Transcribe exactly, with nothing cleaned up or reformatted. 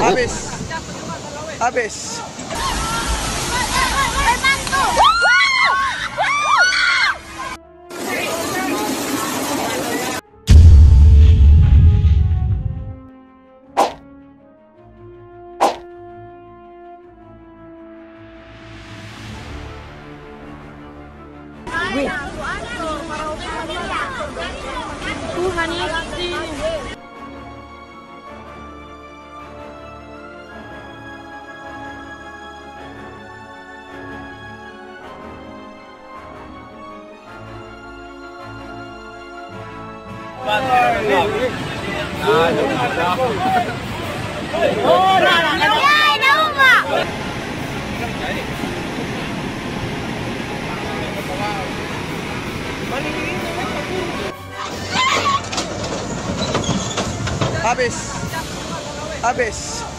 Aves. Aves. Aves. Aves.